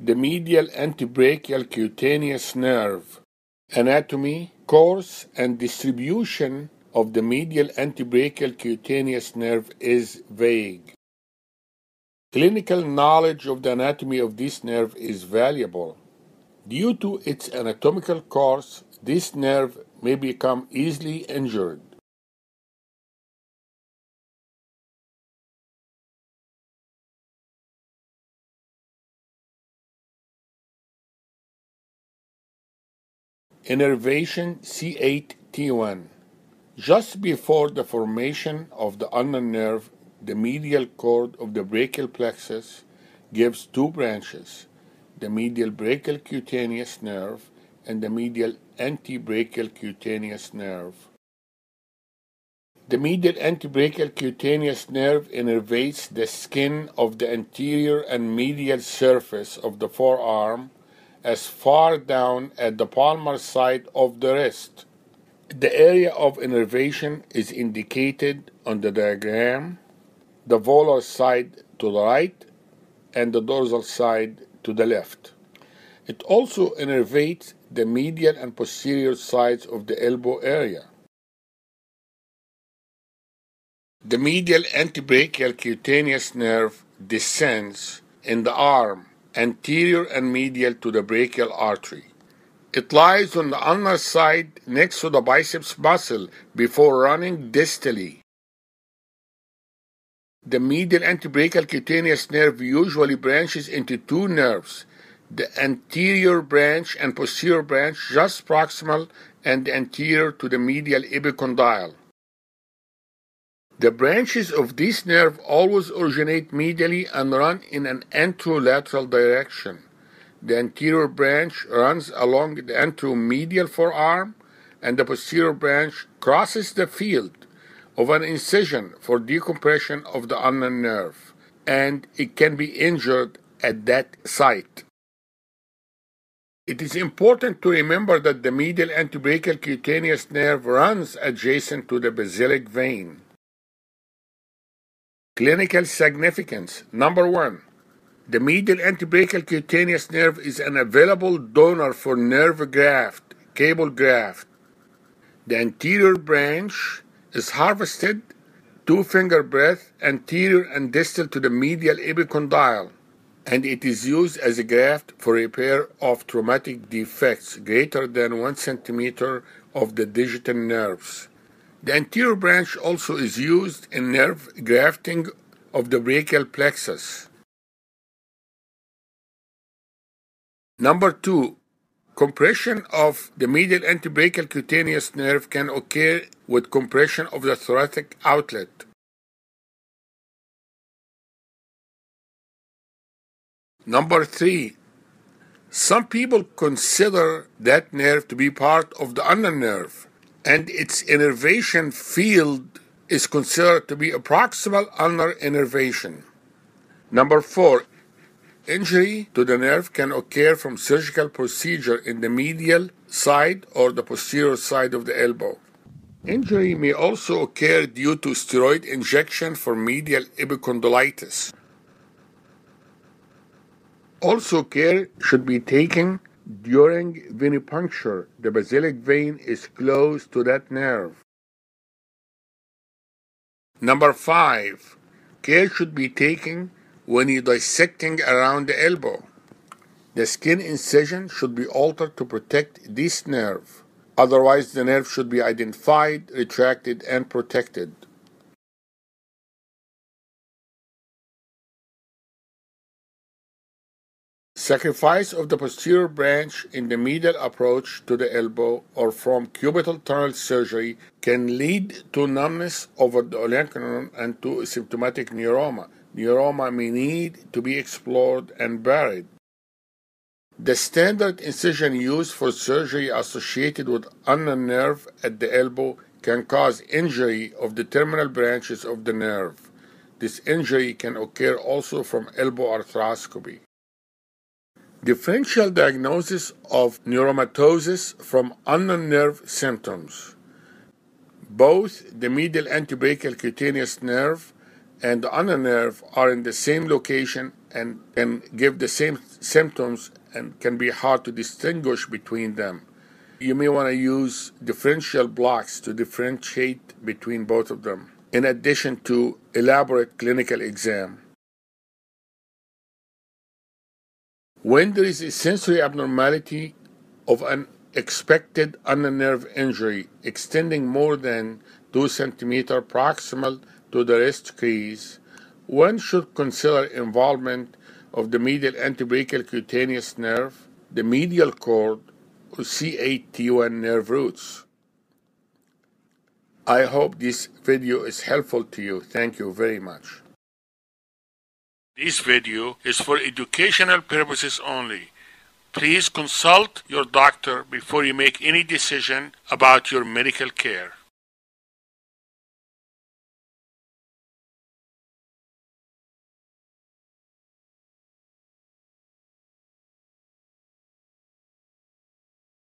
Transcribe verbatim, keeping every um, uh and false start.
the medial antibrachial cutaneous nerve. Anatomy, course, and distribution of the medial antibrachial cutaneous nerve is vague. Clinical knowledge of the anatomy of this nerve is valuable. Due to its anatomical course, this nerve may become easily injured. Innervation C eight T one. Just before the formation of the ulnar nerve, the medial cord of the brachial plexus gives two branches, the medial brachial cutaneous nerve and the medial antibrachial cutaneous nerve. The medial antibrachial cutaneous nerve innervates the skin of the anterior and medial surface of the forearm as far down at the palmar side of the wrist. The area of innervation is indicated on the diagram, the volar side to the right and the dorsal side to the left. It also innervates the medial and posterior sides of the elbow area. The medial antibrachial cutaneous nerve descends in the arm, anterior and medial to the brachial artery. It lies on the ulnar side next to the biceps muscle before running distally. The medial antibrachial cutaneous nerve usually branches into two nerves, the anterior branch and posterior branch just proximal and anterior to the medial epicondyle. The branches of this nerve always originate medially and run in an anterolateral direction. The anterior branch runs along the anteromedial forearm, and the posterior branch crosses the field of an incision for decompression of the ulnar nerve, and it can be injured at that site. It is important to remember that the medial antibrachial cutaneous nerve runs adjacent to the basilic vein. Clinical significance. Number one, the medial antibrachial cutaneous nerve is an available donor for nerve graft, cable graft. The anterior branch is harvested, two finger breadth, anterior and distal to the medial epicondyle, and it is used as a graft for repair of traumatic defects greater than one centimeter of the digital nerves. The anterior branch also is used in nerve grafting of the brachial plexus. Number two, compression of the medial antibrachial cutaneous nerve can occur with compression of the thoracic outlet. Number three, some people consider that nerve to be part of the ulnar nerve, and its innervation field is considered to be a proximal ulnar innervation. Number four, injury to the nerve can occur from surgical procedure in the medial side or the posterior side of the elbow. Injury may also occur due to steroid injection for medial epicondylitis. Also, care should be taken during venipuncture. The basilic vein is close to that nerve. Number five, care should be taken when you're dissecting around the elbow. The skin incision should be altered to protect this nerve. Otherwise, the nerve should be identified, retracted, and protected. Sacrifice of the posterior branch in the medial approach to the elbow or from cubital tunnel surgery can lead to numbness over the olecranon and to symptomatic neuroma. Neuroma may need to be explored and buried. The standard incision used for surgery associated with ulnar nerve at the elbow can cause injury of the terminal branches of the nerve. This injury can occur also from elbow arthroscopy. Differential diagnosis of neuromatosis from ulnar nerve symptoms. Both the medial antibrachial cutaneous nerve and the ulnar nerve are in the same location and can give the same symptoms and can be hard to distinguish between them. You may want to use differential blocks to differentiate between both of them, in addition to elaborate clinical exam. When there is a sensory abnormality of an expected ulnar nerve injury extending more than two centimeters proximal to the wrist crease, one should consider involvement of the medial antibrachial cutaneous nerve, the medial cord, or C eight T one nerve roots. I hope this video is helpful to you. Thank you very much. This video is for educational purposes only. Please consult your doctor before you make any decision about your medical care.